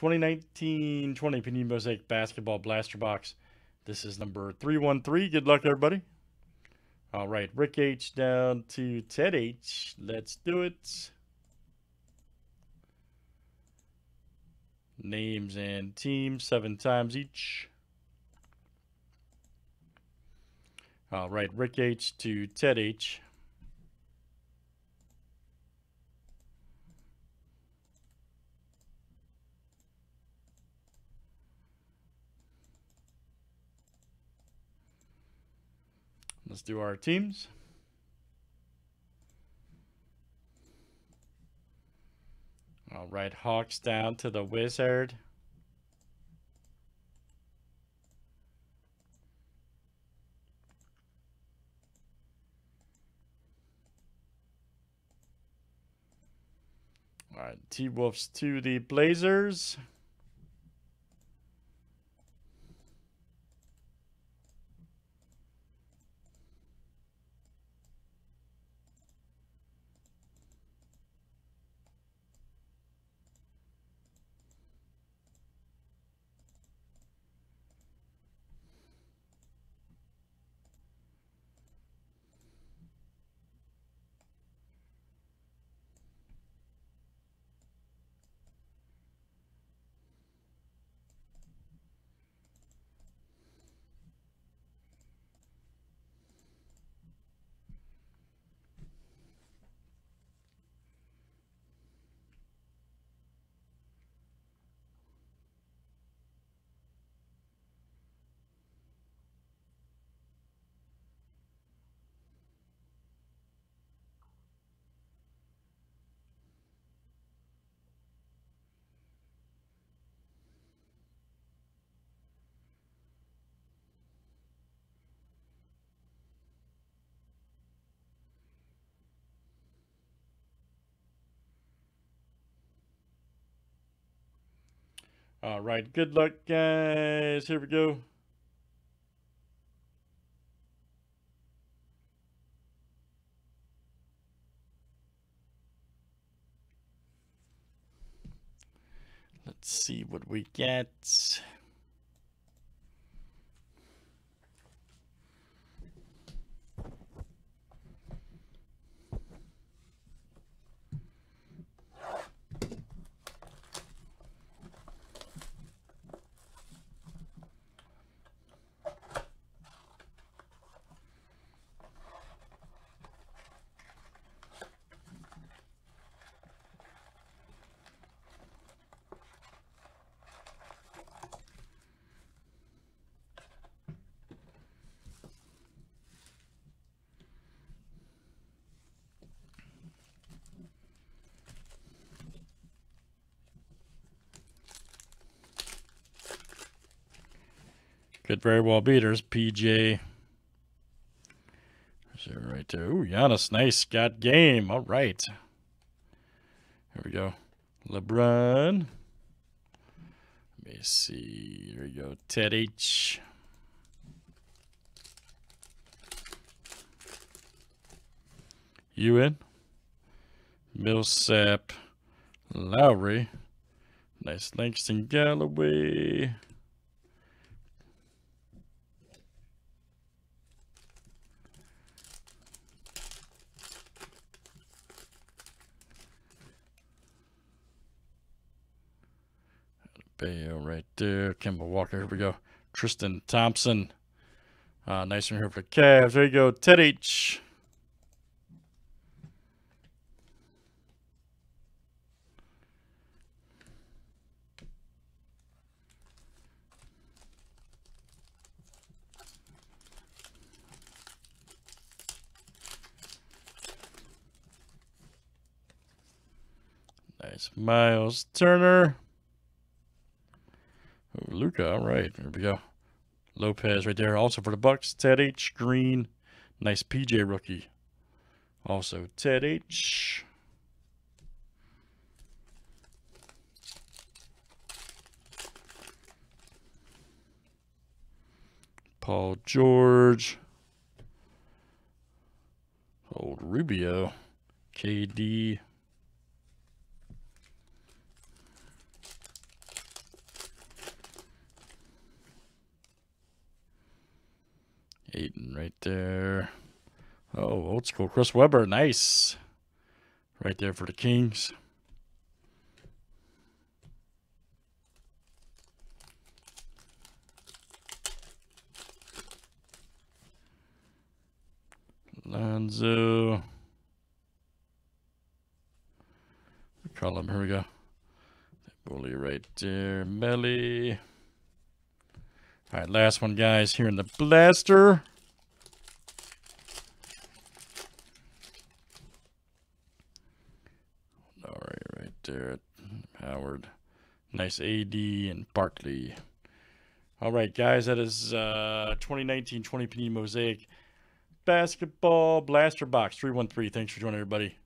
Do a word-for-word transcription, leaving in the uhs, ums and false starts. twenty nineteen twenty Panini Mosaic Basketball Blaster Box. This is number three one three. Good luck, everybody. All right, Rick H down to Ted H. Let's do it. Names and teams seven times each. All right, Rick H to Ted H. Let's do our teams. All right, Hawks down to the Wizard. All right, T-Wolves to the Blazers. All right, good luck, guys. Here we go. Let's see what we get. Could very well be. There's P J. So right there. Ooh, Giannis, nice. Got game. All right. Here we go. LeBron. Let me see. Here we go. Ted H. You in? Millsap. Lowry. Nice. Langston Galloway. Right there. Kimba Walker. Here we go. Tristan Thompson. Uh, nice one here for Cavs. There you go. Ted H. Nice. Miles Turner. Luca, all right, here we go. Lopez right there, also for the Bucks. Ted H. Green, nice P J rookie. Also Ted H. Paul George. Old Rubio. K D. Ayton right there. Oh, old school Chris Webber, nice. Right there for the Kings. Lanzo. Column, here we go. Bully right there, Melly. All right, last one, guys, here in the blaster. Lowry right there, Howard. Nice A D and Barkley. All right, guys, that is uh, twenty nineteen twenty Panini Mosaic Basketball Blaster Box three one three. Thanks for joining, everybody.